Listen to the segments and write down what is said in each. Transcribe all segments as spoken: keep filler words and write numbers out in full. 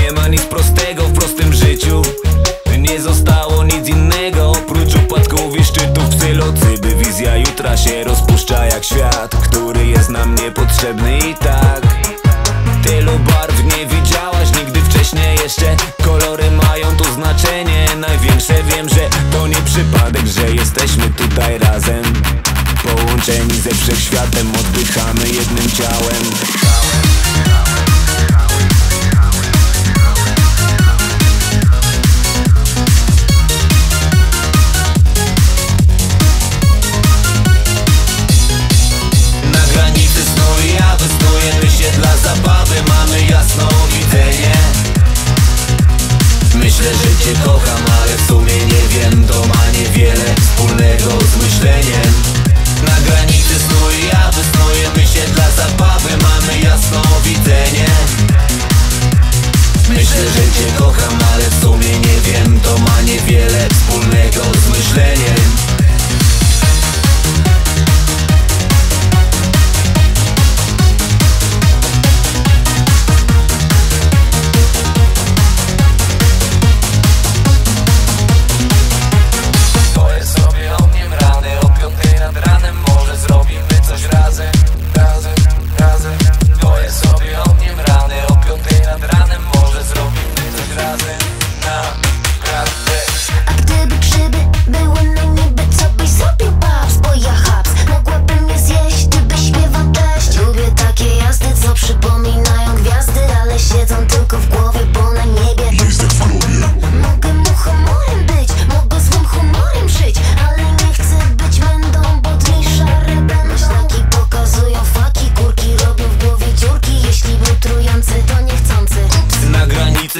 Nie ma nic prostego w prostym życiu, nie zostało nic innego oprócz upadków i szczytów w stylu cyby. Wizja jutra się rozpuszcza jak świat, który jest nam niepotrzebny i tak. Tylu barw nie widziałaś nigdy wcześniej jeszcze, kolory mają tu znaczenie największe. Wiem, że to nie przypadek, że jesteśmy tutaj razem, połączeni ze wszechświatem, oddychamy jednym ciałem. Dla zabawy mamy jasno widzenie. Myślę, że cię kocham, ale w sumie nie wiem. To ma niewiele wspólnego z myśleniem. Na granicy snu i ja wysnujemy się dla zabawy, mamy jasno widzenie. Myślę, że cię kocham, ale w sumie nie wiem. To ma niewiele wspólnego z myśleniem.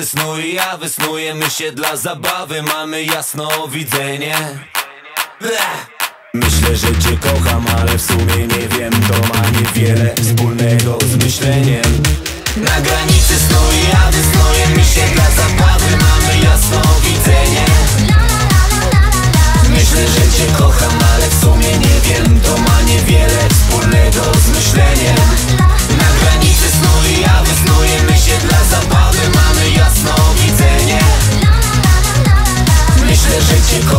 Snu i ja wysnujemy się dla zabawy, mamy jasno widzenie. Myślę, że cię kocham, ale w sumie nie wiem. To ma niewiele wspólnego z myśleniem. Na granicy snu i ja wysnujemy się dla zabawy, mamy jasno widzenie. Myślę, że cię kocham, ale w sumie nie wiem. To ma niewiele wspólnego z myśleniem.